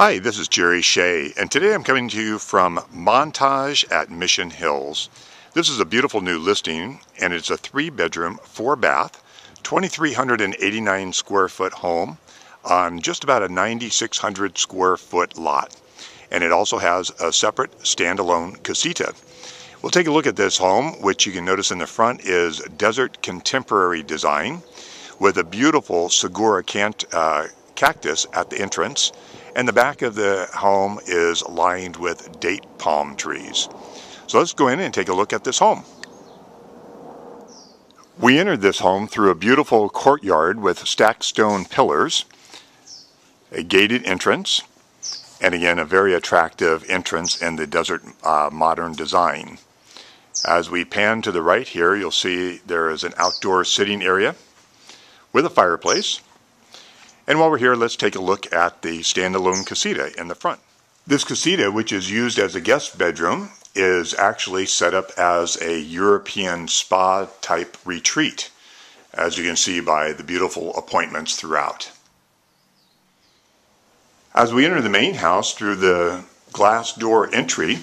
Hi, this is Jerry Shea, and today I'm coming to you from Montage at Mission Hills. This is a beautiful new listing, and it's a 3-bedroom, 4-bath, 2,389 square foot home on just about a 9,600 square foot lot. And it also has a separate standalone casita. We'll take a look at this home, which you can notice in the front is desert contemporary design with a beautiful Segura cactus at the entrance. And the back of the home is lined with date palm trees. So let's go in and take a look at this home. We entered this home through a beautiful courtyard with stacked stone pillars, a gated entrance, and again a very attractive entrance in the desert modern design. As we pan to the right here, you'll see there is an outdoor sitting area with a fireplace. And while we're here, let's take a look at the standalone casita in the front. This casita, which is used as a guest bedroom, is actually set up as a European spa type retreat, as you can see by the beautiful appointments throughout. As we enter the main house through the glass door entry,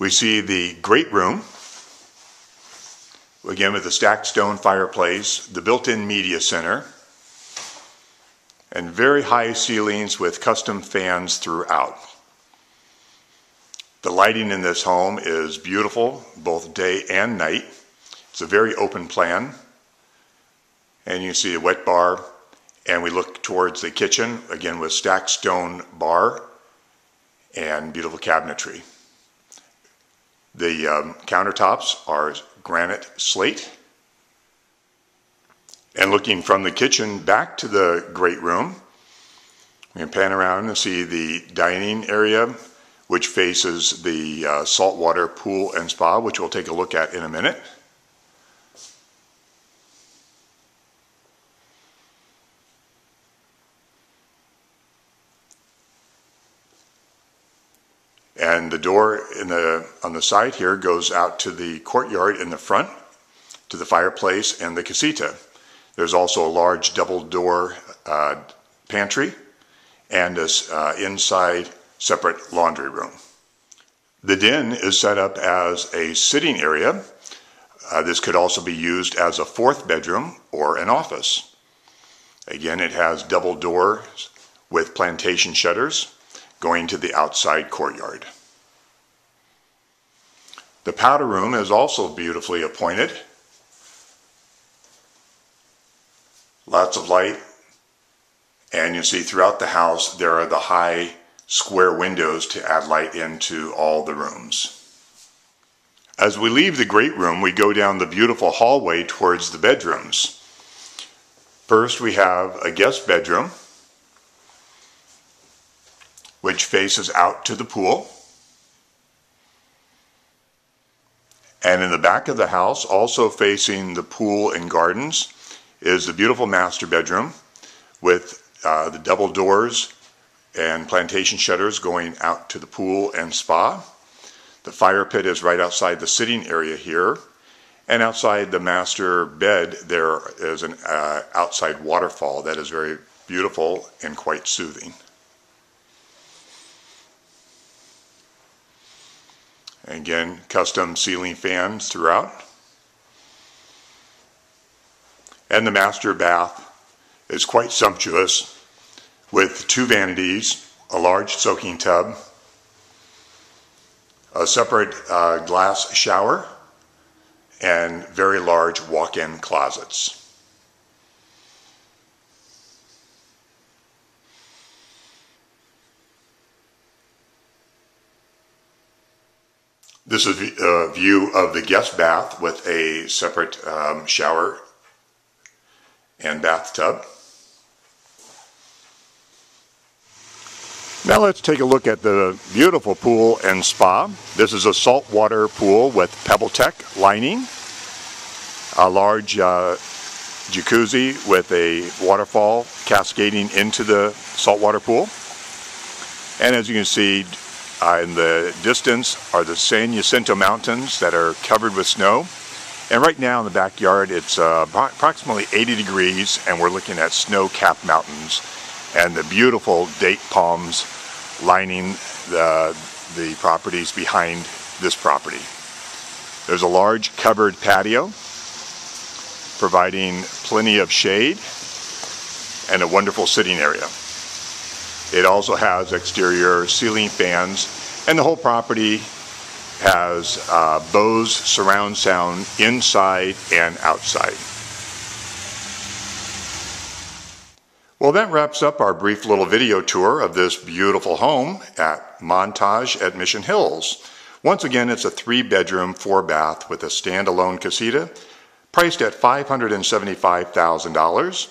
we see the great room, again with the stacked stone fireplace, the built-in media center, and very high ceilings with custom fans throughout. The lighting in this home is beautiful, both day and night. It's a very open plan. And you see a wet bar, and we look towards the kitchen, again with stacked stone bar and beautiful cabinetry. The countertops are granite slate. And looking from the kitchen back to the great room, we can pan around and see the dining area, which faces the saltwater pool and spa, which we'll take a look at in a minute. And the door on the side here goes out to the courtyard in the front, to the fireplace and the casita. There's also a large double door pantry and an inside separate laundry room. The den is set up as a sitting area. This could also be used as a 4th bedroom or an office. Again, it has double doors with plantation shutters going to the outside courtyard. The powder room is also beautifully appointed. Lots of light, and you see throughout the house there are the high square windows to add light into all the rooms. As we leave the great room, we go down the beautiful hallway towards the bedrooms. First, we have a guest bedroom, which faces out to the pool. And in the back of the house, also facing the pool and gardens, is the beautiful master bedroom with the double doors and plantation shutters going out to the pool and spa. The fire pit is right outside the sitting area here, and outside the master bed there is an outside waterfall that is very beautiful and quite soothing. Again, custom ceiling fans throughout. And the master bath is quite sumptuous with 2 vanities, a large soaking tub, a separate glass shower, and very large walk-in closets. This is a view of the guest bath with a separate shower and bathtub. Now let's take a look at the beautiful pool and spa. This is a saltwater pool with Pebble Tech lining, a large jacuzzi with a waterfall cascading into the saltwater pool. And as you can see in the distance are the San Jacinto Mountains that are covered with snow. And right now in the backyard, it's approximately 80 degrees, and we're looking at snow-capped mountains and the beautiful date palms lining the properties behind this property. There's a large covered patio providing plenty of shade and a wonderful sitting area. It also has exterior ceiling fans, and the whole property has Bose surround sound inside and outside. Well, that wraps up our brief little video tour of this beautiful home at Montage at Mission Hills. Once again, it's a 3-bedroom, 4-bath with a standalone casita, priced at $575,000.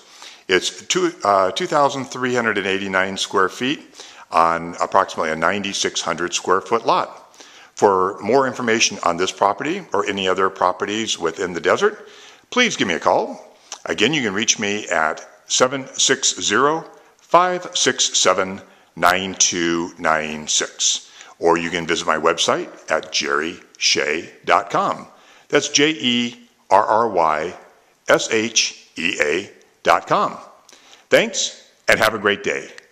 It's 2,389 square feet on approximately a 9,600 square foot lot. For more information on this property or any other properties within the desert, please give me a call. Again, you can reach me at 760-567-9296. Or you can visit my website at jerryshea.com. That's JERRYSHEA.com. Thanks, and have a great day.